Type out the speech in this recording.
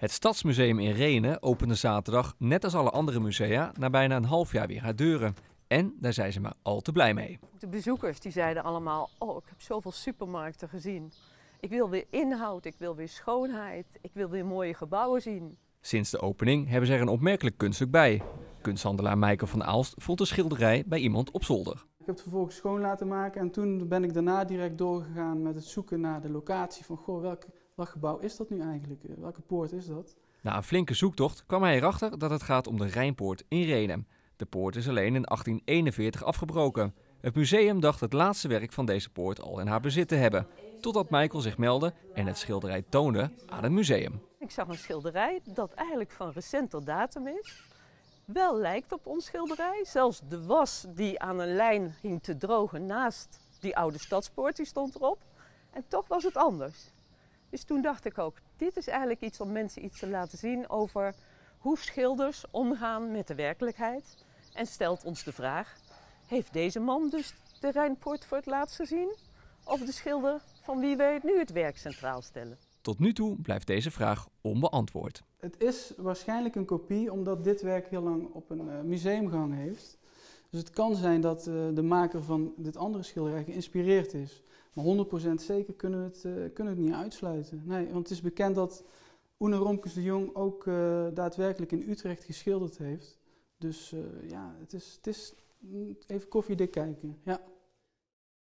Het Stadsmuseum in Rhenen opende zaterdag, net als alle andere musea, na bijna een half jaar weer haar deuren. En daar zijn ze maar al te blij mee. De bezoekers die zeiden allemaal, oh, ik heb zoveel supermarkten gezien. Ik wil weer inhoud, ik wil weer schoonheid, ik wil weer mooie gebouwen zien. Sinds de opening hebben ze er een opmerkelijk kunststuk bij. Kunsthandelaar Maikel van der Aalst vond een schilderij bij iemand op zolder. Ik heb het vervolgens schoon laten maken en toen ben ik daarna direct doorgegaan met het zoeken naar de locatie van goh, welk gebouw is dat nu eigenlijk? Welke poort is dat? Na een flinke zoektocht kwam hij erachter dat het gaat om de Rijnpoort in Rhenen. De poort is alleen in 1841 afgebroken. Het museum dacht het laatste werk van deze poort al in haar bezit te hebben. Totdat Maikel zich meldde en het schilderij toonde aan het museum. Ik zag een schilderij dat eigenlijk van recenter datum is. Wel lijkt op ons schilderij. Zelfs de was die aan een lijn hing te drogen naast die oude stadspoort, die stond erop. En toch was het anders. Dus toen dacht ik ook, dit is eigenlijk iets om mensen iets te laten zien over hoe schilders omgaan met de werkelijkheid. En stelt ons de vraag, heeft deze man dus de Rijnpoort voor het laatst gezien? Of de schilder van wie wij nu het werk centraal stellen? Tot nu toe blijft deze vraag onbeantwoord. Het is waarschijnlijk een kopie, omdat dit werk heel lang op een museum gehangen heeft. Dus het kan zijn dat de maker van dit andere schilderij geïnspireerd is. Maar 100% zeker kunnen we het niet uitsluiten. Nee, want het is bekend dat Oene Romkes de Jong ook daadwerkelijk in Utrecht geschilderd heeft. Dus ja, het is even koffiedik kijken. Ja.